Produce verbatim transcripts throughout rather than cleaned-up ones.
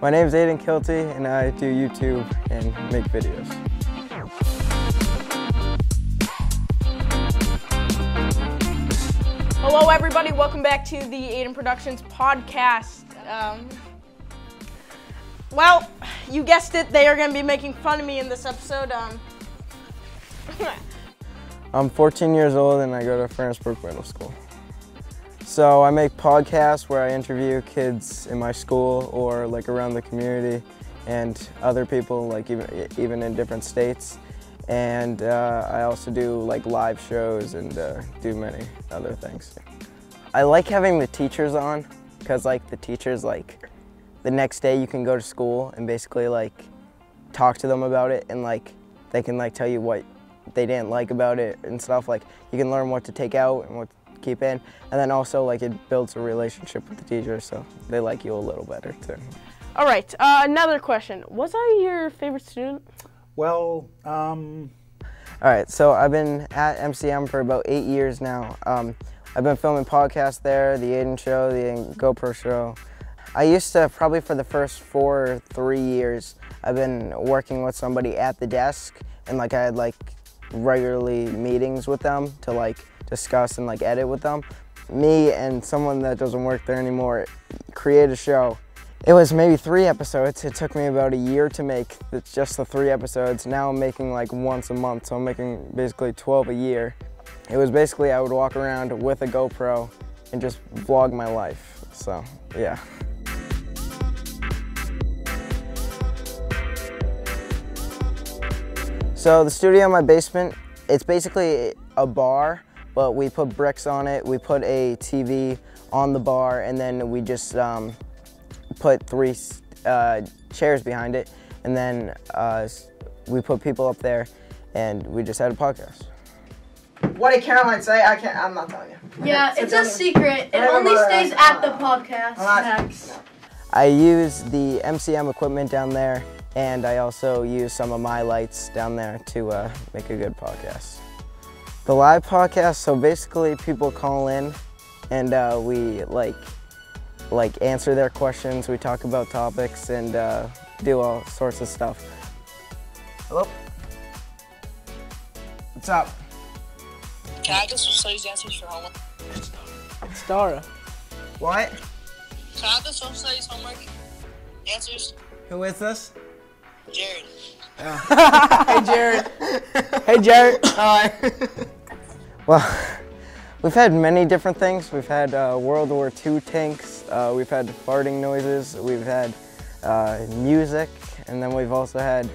My name is Aiden Kilty, and I do YouTube and make videos. Hello everybody, welcome back to the Aiden Productions podcast. Um, well, you guessed it, they are going to be making fun of me in this episode. Um, I'm fourteen years old and I go to Fernsburg Middle School. So I make podcasts where I interview kids in my school or like around the community and other people, like even, even in different states. And uh, I also do like live shows and uh, do many other things. I like having the teachers on because like the teachers, like the next day you can go to school and basically like talk to them about it, and like they can like tell you what they didn't like about it and stuff. Like you can learn what to take out and what to keep in, and then also like it builds a relationship with the teacher, so they like you a little better too. All right, uh, another question. Was I your favorite student? Well, um... all right, so I've been at M C M for about eight years now. Um, I've been filming podcasts there, the Aiden show, the Aiden GoPro show. I used to, probably for the first four or three years, I've been working with somebody at the desk, and like I had like regularly meetings with them to like discuss and like edit with them. Me and someone that doesn't work there anymore create a show. It was maybe three episodes. It took me about a year to make the, just the three episodes. Now I'm making like once a month, so I'm making basically twelve a year. It was basically I would walk around with a GoPro and just vlog my life, so yeah. So the studio in my basement, it's basically a bar, but we put bricks on it, we put a T V on the bar, and then we just, um, put three uh, chairs behind it, and then uh, we put people up there, and we just had a podcast. What did Caroline say? I can't, I'm not telling you. Yeah, it's, it's a secret. It only stays at the podcast. Not, I use the M C M equipment down there, and I also use some of my lights down there to uh, make a good podcast. The live podcast, so basically people call in, and uh, we like, like answer their questions, we talk about topics, and uh, do all sorts of stuff. Hello? What's up? Can I just website you answers for homework? It's Dara. What? Can I just website you homework answers? Who is this? Jared. Oh. Hey Jared. Hey Jared. Hi. Well, we've had many different things. We've had uh, World War Two tanks, uh, we've had farting noises, we've had uh, music, and then we've also had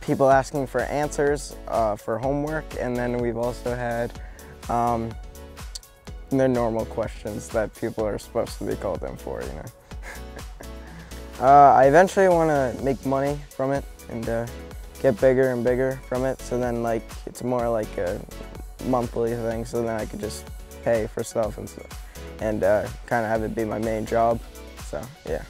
people asking for answers uh, for homework, and then we've also had um, the normal questions that people are supposed to be called in for, you know. uh, I eventually want to make money from it and uh, get bigger and bigger from it, so then like it's more like a monthly thing, so then I could just pay for stuff and stuff, and uh, kind of have it be my main job, so yeah.